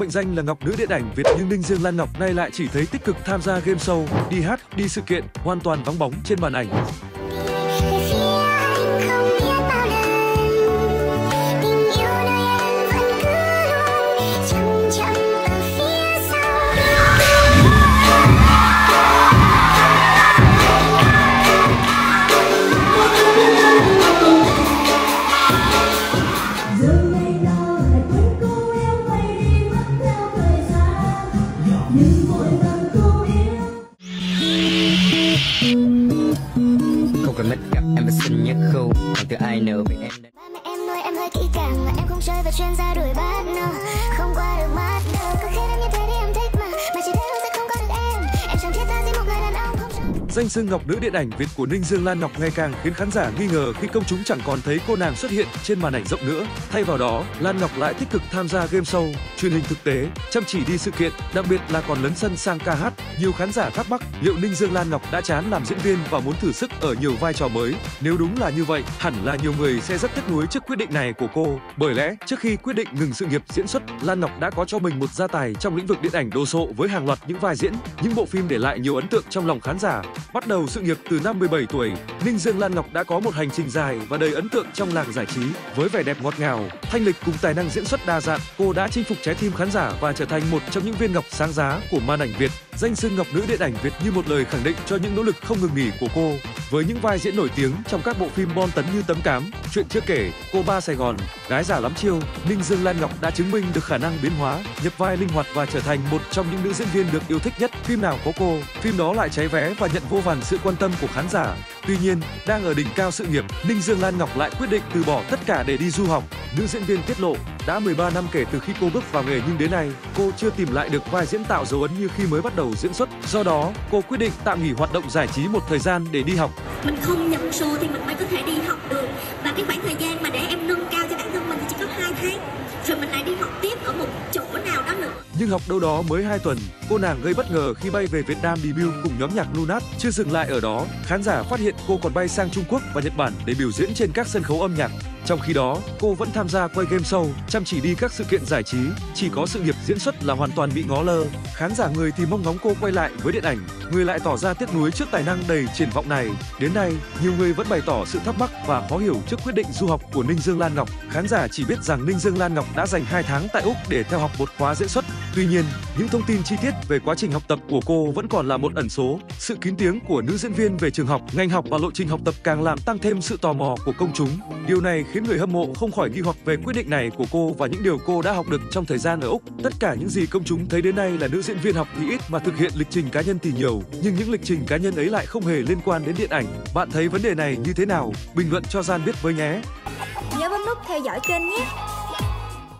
mệnh danh là Ngọc nữ điện ảnh Việt nhưng Ninh Dương Lan Ngọc nay lại chỉ thấy tích cực tham gia game show, đi hát, đi sự kiện, hoàn toàn vắng bóng trên màn ảnh. Chuyên gia đuổi bắt nó không qua được mắt đâu. Có khi em như thế thì em thích mà chỉ thế thôi sẽ không có được em. Em chẳng thiết tha gì một người đàn ông không. Danh xưng Ngọc nữ điện ảnh Việt của Ninh Dương Lan Ngọc ngày càng khiến khán giả nghi ngờ khi công chúng chẳng còn thấy cô nàng xuất hiện trên màn ảnh rộng nữa. Thay vào đó, Lan Ngọc lại tích cực tham gia game show, truyền hình thực tế, chăm chỉ đi sự kiện, đặc biệt là còn lấn sân sang ca hát. Nhiều khán giả thắc mắc liệu Ninh Dương Lan Ngọc đã chán làm diễn viên và muốn thử sức ở nhiều vai trò mới. Nếu đúng là như vậy, hẳn là nhiều người sẽ rất tiếc nuối trước quyết định này của cô. Bởi lẽ, trước khi quyết định ngừng sự nghiệp diễn xuất, Lan Ngọc đã có cho mình một gia tài trong lĩnh vực điện ảnh đồ sộ với hàng loạt những vai diễn, những bộ phim để lại nhiều ấn tượng trong lòng khán giả. Bắt đầu sự nghiệp từ năm 17 tuổi, Ninh Dương Lan Ngọc đã có một hành trình dài và đầy ấn tượng trong làng giải trí. Với vẻ đẹp ngọt ngào, thanh lịch cùng tài năng diễn xuất đa dạng, cô đã chinh phục trái tim khán giả và trở thành một trong những viên ngọc sáng giá của màn ảnh Việt. Danh xưng Ngọc nữ điện ảnh Việt như một lời khẳng định cho những nỗ lực không ngừng nghỉ của cô, với những vai diễn nổi tiếng trong các bộ phim bom tấn như Tấm Cám, Chuyện Chưa Kể, Cô Ba Sài Gòn, Gái Giả Lắm Chiêu. Ninh Dương Lan Ngọc đã chứng minh được khả năng biến hóa, nhập vai linh hoạt và trở thành một trong những nữ diễn viên được yêu thích nhất. Phim nào có cô, phim đó lại cháy vé và nhận vô vàn sự quan tâm của khán giả. Tuy nhiên, đang ở đỉnh cao sự nghiệp, Ninh Dương Lan Ngọc lại quyết định từ bỏ tất cả để đi du học. Nữ diễn viên tiết lộ, đã 13 năm kể từ khi cô bước vào nghề nhưng đến nay, cô chưa tìm lại được vai diễn tạo dấu ấn như khi mới bắt đầu diễn xuất. Do đó, cô quyết định tạm nghỉ hoạt động giải trí một thời gian để đi học. Mình không nhận show thì mình mới có thể đi học được. Và cái khoảng thời gian mà để em nâng cao cho bản thân mình thì chỉ có 2 tháng. Rồi mình lại đi học tiếp ở một chỗ nào đó nữa. Nhưng học đâu đó mới 2 tuần, cô nàng gây bất ngờ khi bay về Việt Nam debut cùng nhóm nhạc Lunat. Chưa dừng lại ở đó, khán giả phát hiện cô còn bay sang Trung Quốc và Nhật Bản để biểu diễn trên các sân khấu âm nhạc. Trong khi đó, cô vẫn tham gia quay game show, chăm chỉ đi các sự kiện giải trí, chỉ có sự nghiệp diễn xuất là hoàn toàn bị ngó lơ. Khán giả người thì mong ngóng cô quay lại với điện ảnh, người lại tỏ ra tiếc nuối trước tài năng đầy triển vọng này. Đến nay, nhiều người vẫn bày tỏ sự thắc mắc và khó hiểu trước quyết định du học của Ninh Dương Lan Ngọc. Khán giả chỉ biết rằng Ninh Dương Lan Ngọc đã dành 2 tháng tại Úc để theo học một khóa diễn xuất. Tuy nhiên, những thông tin chi tiết về quá trình học tập của cô vẫn còn là một ẩn số. Sự kín tiếng của nữ diễn viên về trường học, ngành học và lộ trình học tập càng làm tăng thêm sự tò mò của công chúng. Điều này khiến người hâm mộ không khỏi nghi hoặc về quyết định này của cô và những điều cô đã học được trong thời gian ở Úc. Tất cả những gì công chúng thấy đến nay là nữ diễn viên học thì ít mà thực hiện lịch trình cá nhân thì nhiều, nhưng những lịch trình cá nhân ấy lại không hề liên quan đến điện ảnh. Bạn thấy vấn đề này như thế nào? Bình luận cho Gian biết với nhé! Nhớ bấm nút theo dõi kênh nhé!